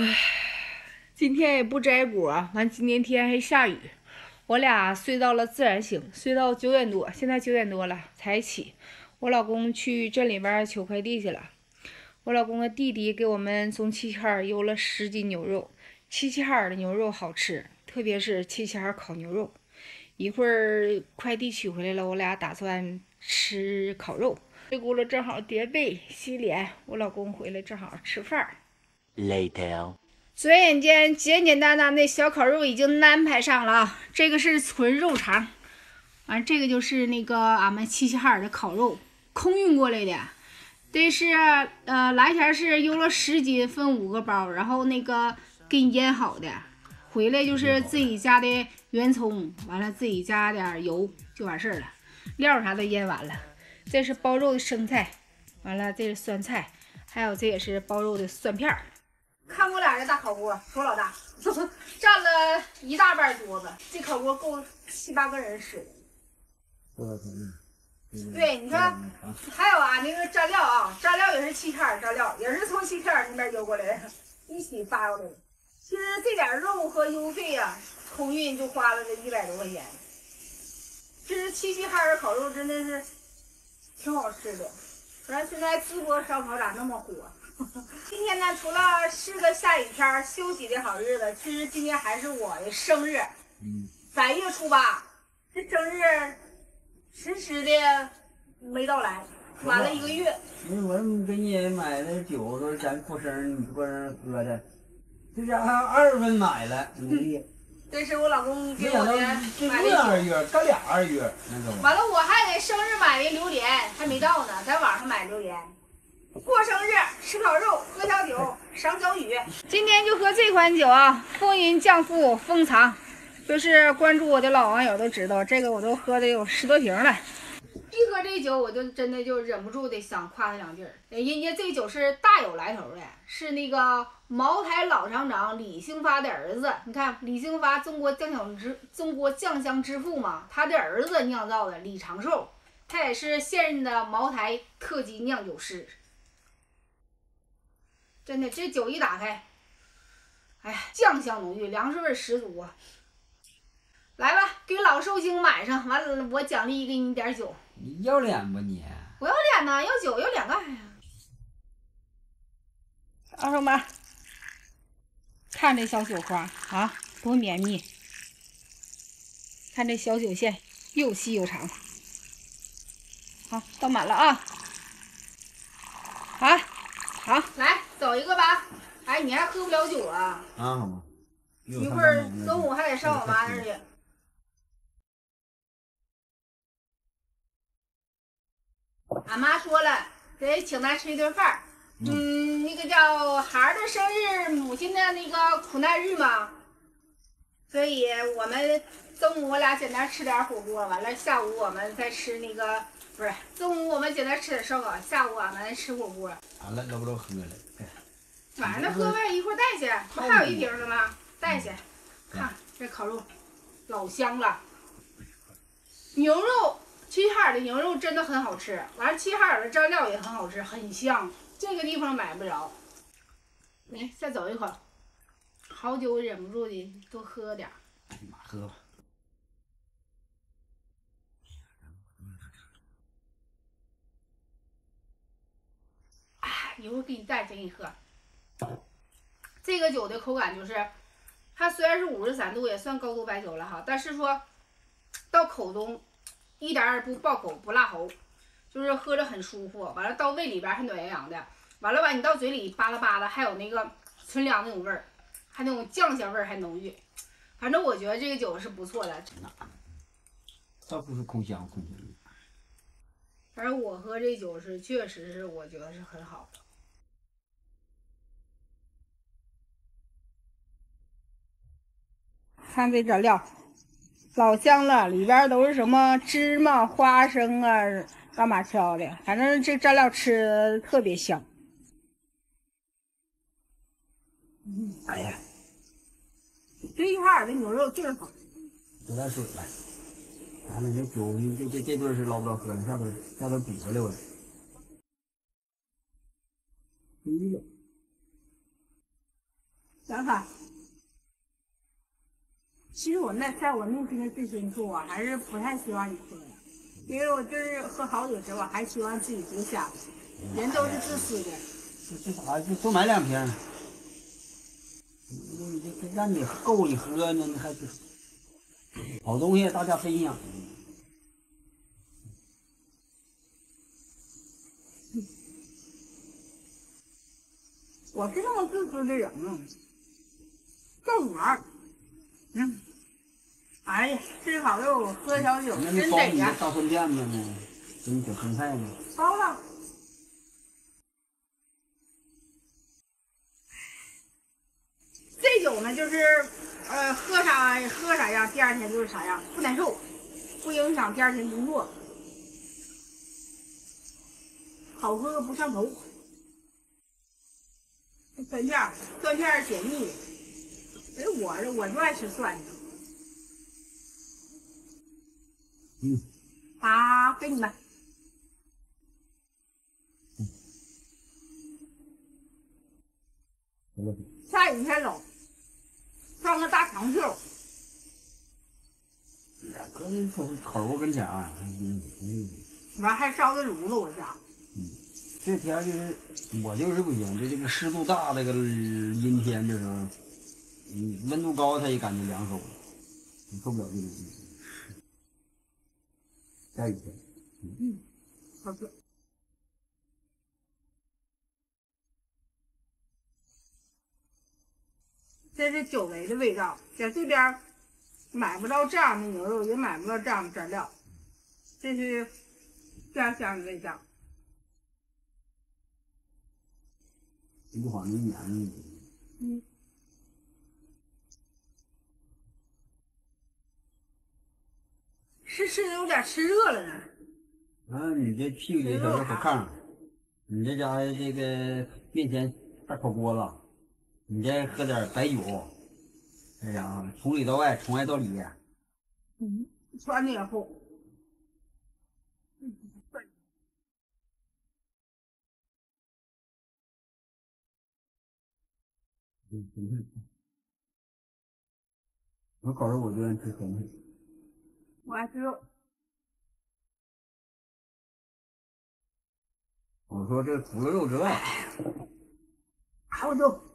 唉，今天也不摘果啊，完今天天还下雨，我俩睡到了自然醒，睡到9点多，现在9点多了才起。我老公去镇里边取快递去了，我老公的弟弟给我们从齐齐哈尔邮了10斤牛肉。齐齐哈尔的牛肉好吃，特别是齐齐哈尔烤牛肉。一会儿快递取回来了，我俩打算吃烤肉。这轱辘正好叠被洗脸，我老公回来正好吃饭。Later。转眼间，简简单单的小烤肉已经安排上了啊！这个是纯肉肠，完这个就是那个俺们齐齐哈尔的烤肉，空运过来的。这是来前是邮了10斤，分5个包，然后那个给你腌好的，回来就是自己加的圆葱，完了自己加点油就完事儿了，料啥都腌完了。这是包肉的生菜，完了这是酸菜，还有这也是包肉的蒜片儿。看我俩这大烤锅，多老大，占了一大半桌子，这烤锅够7、8个人吃的。对，你看，还有俺、那个蘸料啊，蘸料也是齐齐哈尔蘸料，也是从齐齐哈尔那边邮过来的，一起发过来的。其实这点肉和邮费呀、啊，空运就花了这100多块钱。这是齐齐哈尔烤肉，真的是挺好吃的。咱现在淄博烧烤咋那么火？今天呢，除了是个下雨天休息的好日子，其实今天还是我的生日。3月初8，这生日迟迟的没到来，晚了1个月。我给你买的酒都是咱过生日你过生日喝的，这家还2月份买了，这是我老公给我的买的酒。2月干俩2月那种。完了，我还给生日买的榴莲还没到呢，在网上买榴莲。过生日吃烤肉喝小酒赏小雨，今天就喝这款酒啊，风吟降富封藏，就是关注我的老网友都知道，这个我都喝的有10多瓶了。一喝这酒我就真的就忍不住的想夸他2句，人家这酒是大有来头的，是那个茅台老厂长李兴发的儿子。你看李兴发中国酱香之父嘛，他的儿子酿造的李长寿，他也是现任的茅台特级酿酒师。真的，这酒一打开，哎呀，酱香浓郁，粮食味十足啊！来吧，给老寿星买上，完了我奖励给你点酒。你要脸不你？我要脸呐，要酒要脸干啥呀？二手妈，看这小酒花啊，多绵密！看这小酒线又细又长。好，倒满了啊！啊，好，来。走一个吧，哎，你还喝不了酒啊？啊，一会儿中午还得上我妈那儿去。俺妈说了，得请她吃一顿饭。那个叫孩儿的生日，母亲的那个苦难日嘛，所以我们中午我俩简单吃点火锅，完了下午我们再吃那个。不是，中午我们简单吃点烧烤，下午俺们吃火锅。完了，搂不搂喝了？晚上那喝呗，一会儿带去。不还有1瓶呢吗？带去。看这烤肉，老香了。牛肉，齐齐哈尔的牛肉真的很好吃。完了，齐齐哈尔的蘸料也很好吃，很香。这个地方买不着。来，再走一口。好酒忍不住的多喝点。哎呀妈，喝吧。一会儿给你带，再给你喝。这个酒的口感就是，它虽然是53度，也算高度白酒了哈，但是说到口中一点也不爆口，不辣喉，就是喝着很舒服。完了到胃里边还暖洋洋的，完了吧你到嘴里扒拉扒拉，还有那个纯粮那种味儿，还那种酱香味儿还浓郁。反正我觉得这个酒是不错的。倒不是空箱。反正我喝这酒是确实是我觉得是很好的。看这蘸料，老香了，里边都是什么芝麻、花生啊，干嘛挑的？反正这蘸料吃特别香。哎呀，齐齐哈尔的牛肉劲儿好。有点水了，咱们这酒这顿是捞不着喝了，下顿比回来我。想法。其实在我面前的事情，我还是不太希望你做的，因为我就是喝好酒时，我还希望自己独享。人都是自私的。去啥？就多买两瓶。这让你够你喝呢，还好东西大家分享。 我是那么自私的人吗？够玩，嗯，哎呀，吃烤肉，喝小酒，真得呀！大混店呢？给你整生菜呢？包了。这酒呢，就是喝啥样，第二天就是啥样，不难受，不影响第二天工作，好喝不上头。 蒜片解腻。哎，我就爱吃蒜。嗯。啊，给你们。嗯。下雨天冷，穿个大长袖。搁那烤肉跟前儿，完还烧个炉子，我家。嗯。 这天就是我就是不行，这个湿度大，这个阴天这时候，温度高他也感觉凉手了，你受不了这个。下雨天，嗯，好的。这是久违的味道，在这边买不到这样的牛肉，也买不到这样的蘸料，这是家乡的味道。 一晃一年了。嗯。是有点吃热了呢。啊，你这屁股这小肉可炕，你这家这个面前大烤锅了，你再喝点白酒，哎呀，从里到外，从外到里。嗯，穿的也厚。 嗯，我烤肉我就爱吃红菜，我爱吃肉。我说这除了肉之外，还有肉。